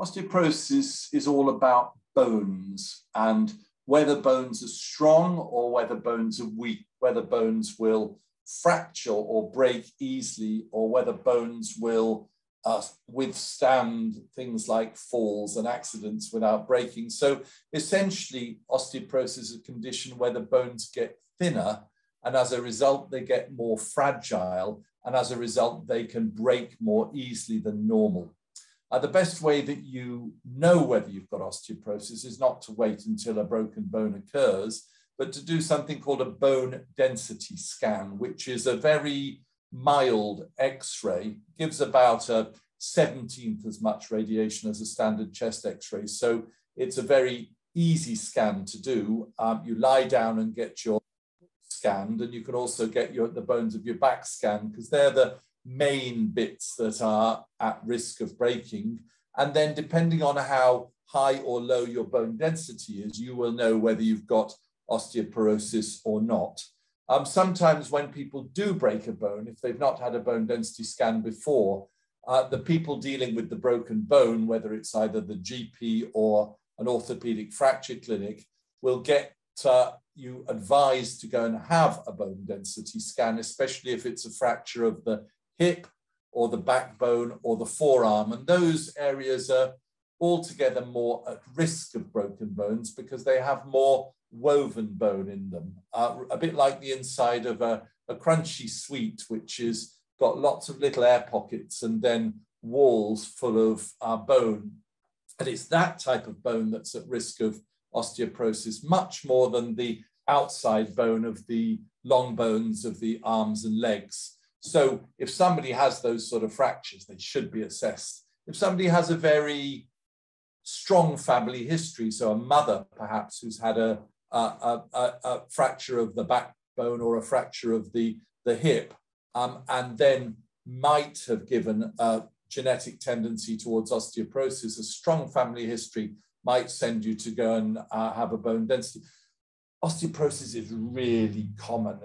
Osteoporosis is all about bones and whether bones are strong or whether bones are weak, whether bones will fracture or break easily, or whether bones will withstand things like falls and accidents without breaking. So essentially, osteoporosis is a condition where the bones get thinner, and as a result, they get more fragile, and as a result, they can break more easily than normal. The best way that you know whether you've got osteoporosis is not to wait until a broken bone occurs, but to do something called a bone density scan, which is a very mild X-ray, gives about a 17th as much radiation as a standard chest X-ray. So it's a very easy scan to do. You lie down and get your scanned, and you can also get the bones of your back scanned, because they're the main bits that are at risk of breaking. And then depending on how high or low your bone density is, you will know whether you've got osteoporosis or not. Sometimes when people do break a bone, if they've not had a bone density scan before, the people dealing with the broken bone, whether it's either the GP or an orthopedic fracture clinic, will get you advised to go and have a bone density scan, especially if it's a fracture of the hip or the backbone or the forearm. And those areas are altogether more at risk of broken bones because they have more woven bone in them, a bit like the inside of a crunchy sweet, which has got lots of little air pockets and then walls full of bone. And it's that type of bone that's at risk of osteoporosis, much more than the outside bone of the long bones of the arms and legs. So if somebody has those sort of fractures, they should be assessed. If somebody has a very strong family history, so a mother perhaps who's had a fracture of the backbone or a fracture of the hip, and then might have given a genetic tendency towards osteoporosis, a strong family history might send you to go and have a bone density. Osteoporosis is really common.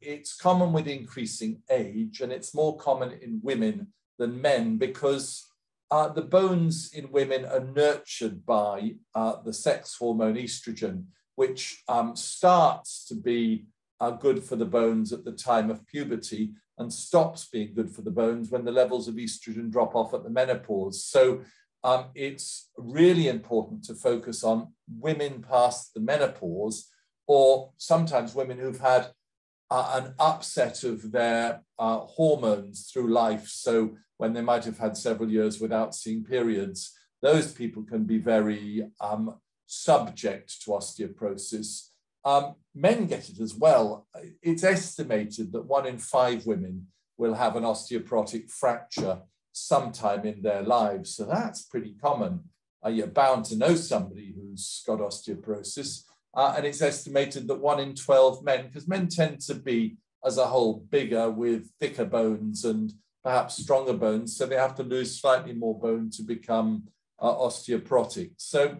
It's common with increasing age, and it's more common in women than men because the bones in women are nurtured by the sex hormone estrogen, which starts to be good for the bones at the time of puberty and stops being good for the bones when the levels of estrogen drop off at the menopause. So it's really important to focus on women past the menopause, or sometimes women who've had an upset of their hormones through life. So when they might have had several years without seeing periods, those people can be very subject to osteoporosis. Men get it as well. It's estimated that 1 in 5 women will have an osteoporotic fracture sometime in their lives. So that's pretty common. You're bound to know somebody who's got osteoporosis. And it's estimated that 1 in 12 men, because men tend to be, as a whole, bigger with thicker bones and perhaps stronger bones, so they have to lose slightly more bone to become osteoporotic. So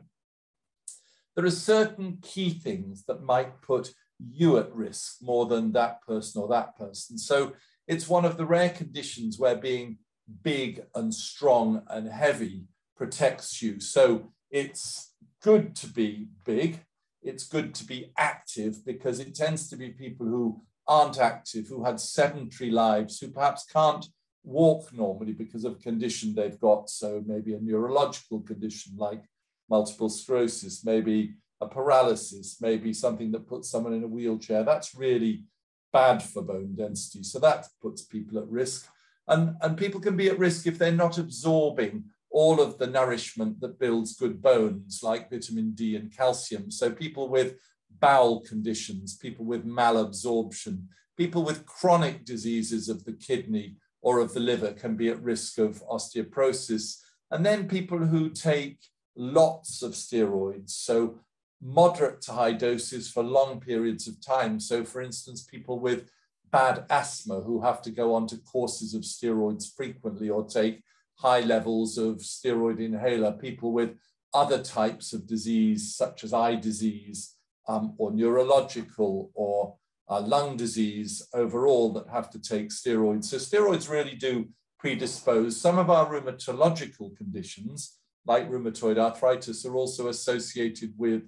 there are certain key things that might put you at risk more than that person or that person. So it's one of the rare conditions where being big and strong and heavy protects you. So it's good to be big. It's good to be active because it tends to be people who aren't active, who had sedentary lives, who perhaps can't walk normally because of a condition they've got. So maybe a neurological condition like multiple sclerosis, maybe a paralysis, maybe something that puts someone in a wheelchair. That's really bad for bone density. So that puts people at risk. And people can be at risk if they're not absorbing all of the nourishment that builds good bones, like vitamin D and calcium. So people with bowel conditions, people with malabsorption, people with chronic diseases of the kidney or of the liver can be at risk of osteoporosis. And then people who take lots of steroids, so moderate to high doses for long periods of time. So for instance, people with bad asthma who have to go on to courses of steroids frequently or take high levels of steroid inhaler, people with other types of disease, such as eye disease or neurological or lung disease overall that have to take steroids. So steroids really do predispose. Some of our rheumatological conditions like rheumatoid arthritis, are also associated with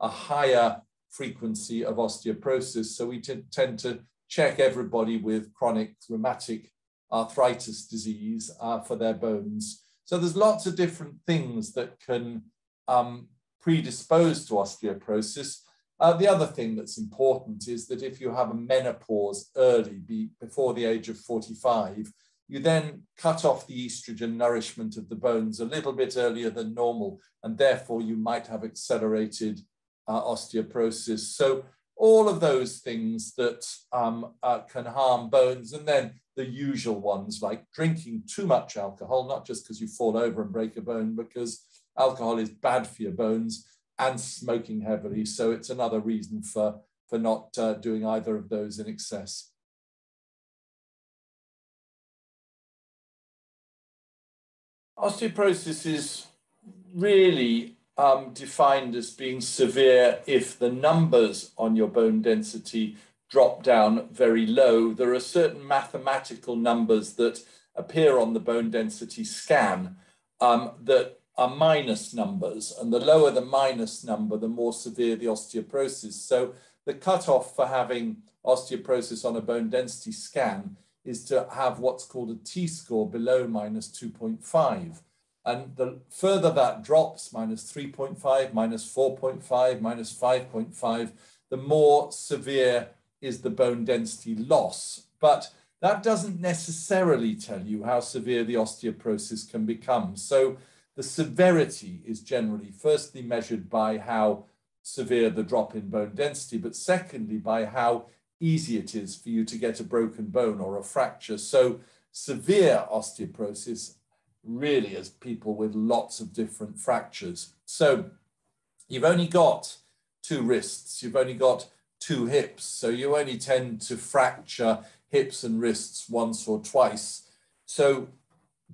a higher frequency of osteoporosis. So we tend to check everybody with chronic rheumatic arthritis disease for their bones. So there's lots of different things that can predispose to osteoporosis. The other thing that's important is that if you have a menopause early, before the age of 45, you then cut off the estrogen nourishment of the bones a little bit earlier than normal, and therefore you might have accelerated osteoporosis. So all of those things that can harm bones, and then the usual ones like drinking too much alcohol, not just because you fall over and break a bone, because alcohol is bad for your bones, and smoking heavily. So it's another reason for not doing either of those in excess. Osteoporosis is really defined as being severe if the numbers on your bone density drop down very low. There are certain mathematical numbers that appear on the bone density scan that are minus numbers, and the lower the minus number, the more severe the osteoporosis. So the cutoff for having osteoporosis on a bone density scan is to have what's called a T-score below minus 2.5. And the further that drops, minus 3.5, minus 4.5, minus 5.5, the more severe is the bone density loss. But that doesn't necessarily tell you how severe the osteoporosis can become. So the severity is generally firstly measured by how severe the drop in bone density, but secondly by how easy it is for you to get a broken bone or a fracture. So severe osteoporosis really is people with lots of different fractures. So you've only got two wrists, you've only got two hips, so you only tend to fracture hips and wrists once or twice. So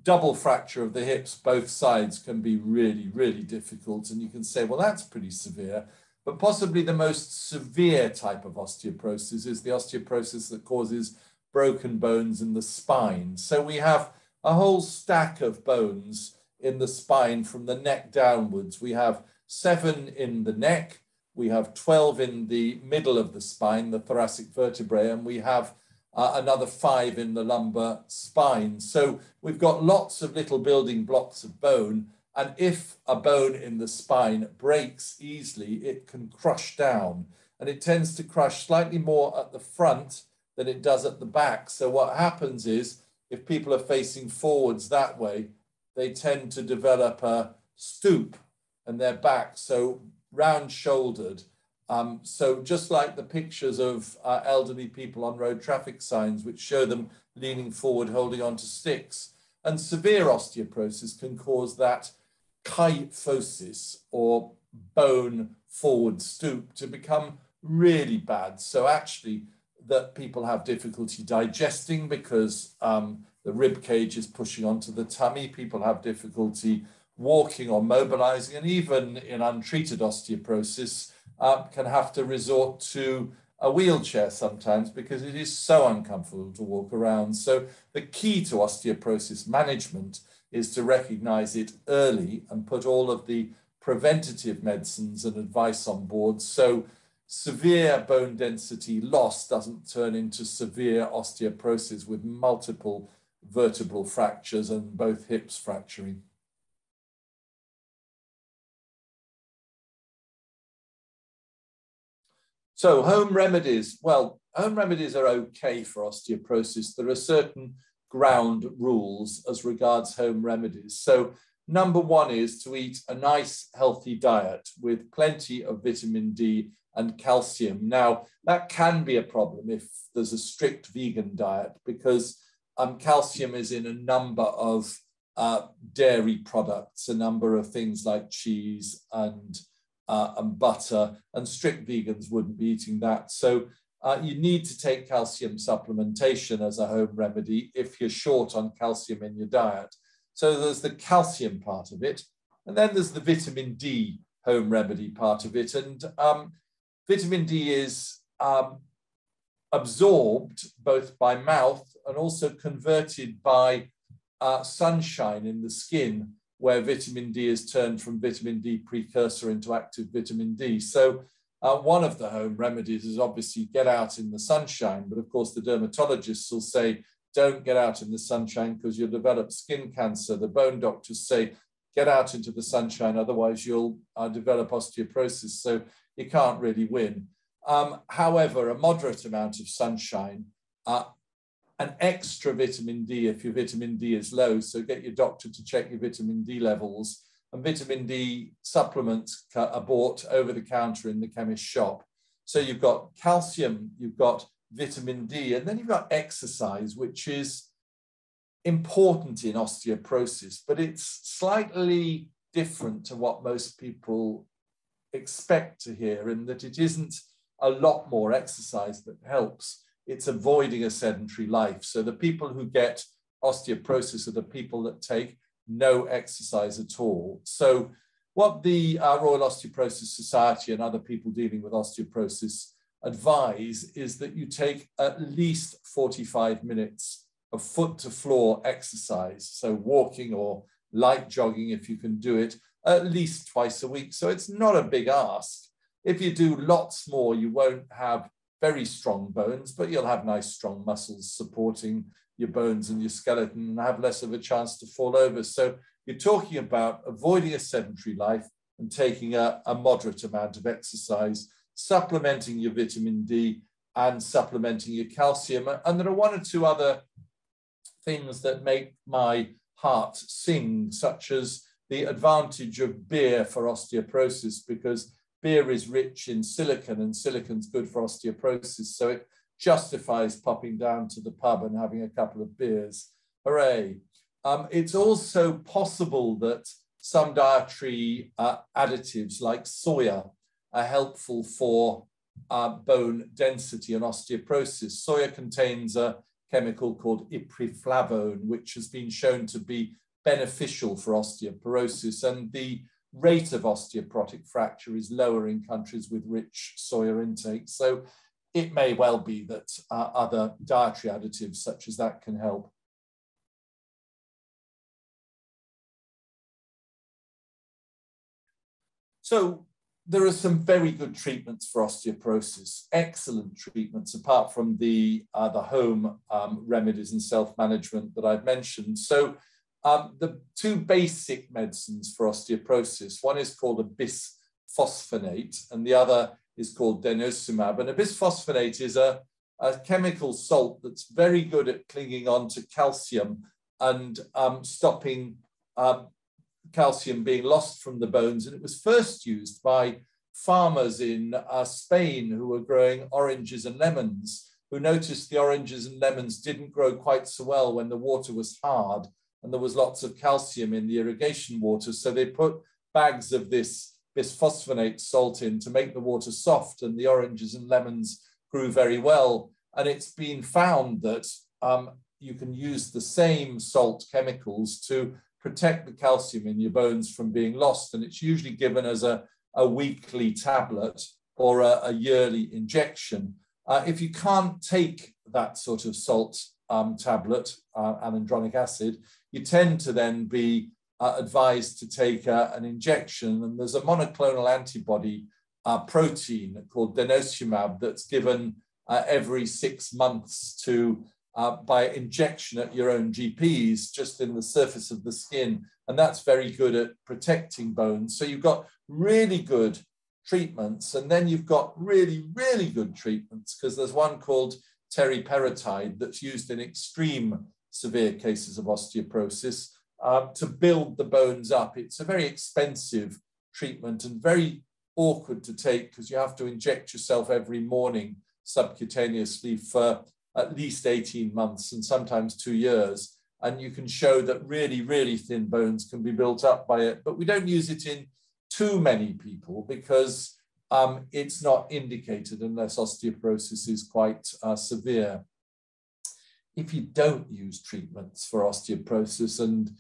double fracture of the hips, both sides, can be really, really difficult. And you can say, well, that's pretty severe. But possibly the most severe type of osteoporosis is the osteoporosis that causes broken bones in the spine. So we have a whole stack of bones in the spine from the neck downwards. We have 7 in the neck. We have 12 in the middle of the spine, the thoracic vertebrae, and we have another 5 in the lumbar spine. So we've got lots of little building blocks of bone. And if a bone in the spine breaks easily, it can crush down. And it tends to crush slightly more at the front than it does at the back. So what happens is, if people are facing forwards that way, they tend to develop a stoop in their back, so round-shouldered. So just like the pictures of elderly people on road traffic signs, which show them leaning forward, holding onto sticks. And severe osteoporosis can cause that kyphosis, or bone forward stoop, to become really bad. So actually that people have difficulty digesting because the rib cage is pushing onto the tummy. People have difficulty walking or mobilizing, and even in untreated osteoporosis, can have to resort to a wheelchair sometimes because it is so uncomfortable to walk around. So the key to osteoporosis management is to recognize it early and put all of the preventative medicines and advice on board, so severe bone density loss doesn't turn into severe osteoporosis with multiple vertebral fractures and both hips fracturing. So home remedies, well, home remedies are okay for osteoporosis. There are certain ground rules as regards home remedies. So number 1 is to eat a nice healthy diet with plenty of vitamin D and calcium. Now that can be a problem if there's a strict vegan diet, because calcium is in a number of dairy products, a number of things like cheese and butter, and strict vegans wouldn't be eating that. So you need to take calcium supplementation as a home remedy if you're short on calcium in your diet. So there's the calcium part of it. And then there's the vitamin D home remedy part of it. And vitamin D is absorbed both by mouth and also converted by sunshine in the skin where vitamin D is turned from vitamin D precursor into active vitamin D. So one of the home remedies is obviously get out in the sunshine, but of course the dermatologists will say, don't get out in the sunshine because you'll develop skin cancer. The bone doctors say, get out into the sunshine, otherwise you'll develop osteoporosis. So you can't really win. However, a moderate amount of sunshine, an extra vitamin D if your vitamin D is low. So get your doctor to check your vitamin D levels. And vitamin D supplements are bought over the counter in the chemist shop. So you've got calcium, you've got vitamin D, and then you've got exercise, which is important in osteoporosis, but it's slightly different to what most people expect to hear, in that it isn't a lot more exercise that helps. It's avoiding a sedentary life. So the people who get osteoporosis are the people that take no exercise at all. So what the Royal Osteoporosis Society and other people dealing with osteoporosis advise is that you take at least 45 minutes of foot to floor exercise. So walking or light jogging, if you can do it, at least twice a week. So it's not a big ask. If you do lots more, you won't have very strong bones, but you'll have nice strong muscles supporting your bones and your skeleton and have less of a chance to fall over. So you're talking about avoiding a sedentary life and taking a moderate amount of exercise, supplementing your vitamin D and supplementing your calcium. And there are one or two other things that make my heart sing, such as the advantage of beer for osteoporosis, because beer is rich in silicon and silicon's good for osteoporosis. So it justifies popping down to the pub and having a couple of beers. Hooray. It's also possible that some dietary additives like soya are helpful for bone density and osteoporosis. Soya contains a chemical called ipriflavone, which has been shown to be beneficial for osteoporosis, and the rate of osteoporotic fracture is lower in countries with rich soya intake. So it may well be that other dietary additives such as that can help. So there are some very good treatments for osteoporosis, excellent treatments, apart from the home remedies and self-management that I've mentioned. So the two basic medicines for osteoporosis, one is called a bisphosphonate and the other is called denosumab. And a bisphosphonate is a chemical salt that's very good at clinging on to calcium and stopping calcium being lost from the bones, and it was first used by farmers in Spain who were growing oranges and lemons, who noticed the oranges and lemons didn't grow quite so well when the water was hard and there was lots of calcium in the irrigation water. So they put bags of this bisphosphonate salt in to make the water soft, and the oranges and lemons grew very well. And it's been found that you can use the same salt chemicals to protect the calcium in your bones from being lost. And it's usually given as a weekly tablet or a yearly injection. If you can't take that sort of salt tablet, alendronic acid, you tend to then be advised to take an injection. And there's a monoclonal antibody protein called denosumab that's given every 6 months to by injection at your own GPs, just in the surface of the skin. And that's very good at protecting bones. So you've got really good treatments, and then you've got really, really good treatments, because there's one called teriparatide that's used in extreme severe cases of osteoporosis to build the bones up. It's a very expensive treatment and very awkward to take, because you have to inject yourself every morning subcutaneously for at least 18 months and sometimes 2 years. And you can show that really, really thin bones can be built up by it. But we don't use it in too many people because it's not indicated unless osteoporosis is quite severe. If you don't use treatments for osteoporosis and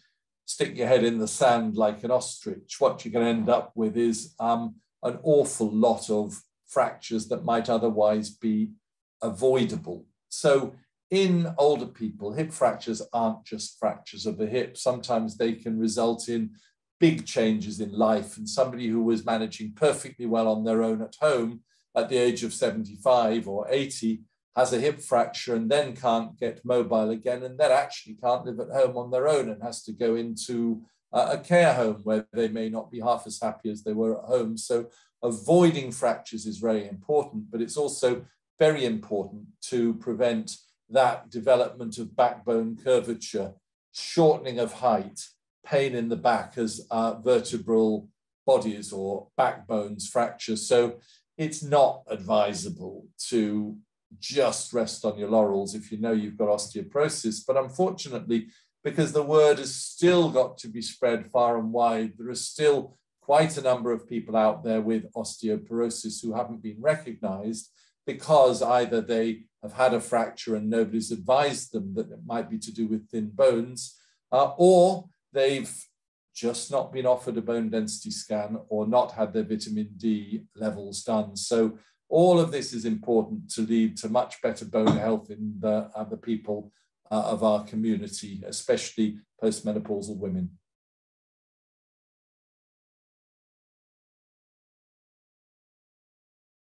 stick your head in the sand like an ostrich, what you're going to end up with is an awful lot of fractures that might otherwise be avoidable. So in older people, hip fractures aren't just fractures of the hip. Sometimes they can result in big changes in life. And somebody who was managing perfectly well on their own at home at the age of 75 or 80 has a hip fracture and then can't get mobile again, and then actually can't live at home on their own and has to go into a care home where they may not be half as happy as they were at home. So avoiding fractures is very important, but it's also very important to prevent that development of backbone curvature, shortening of height, pain in the back as vertebral bodies or backbones fracture. So it's not advisable to just rest on your laurels if you know you've got osteoporosis. But unfortunately, because the word has still got to be spread far and wide, there are still quite a number of people out there with osteoporosis who haven't been recognized because either they have had a fracture and nobody's advised them that it might be to do with thin bones, or they've just not been offered a bone density scan or not had their vitamin D levels done. So all of this is important to lead to much better bone health in the people of our community, especially postmenopausal women.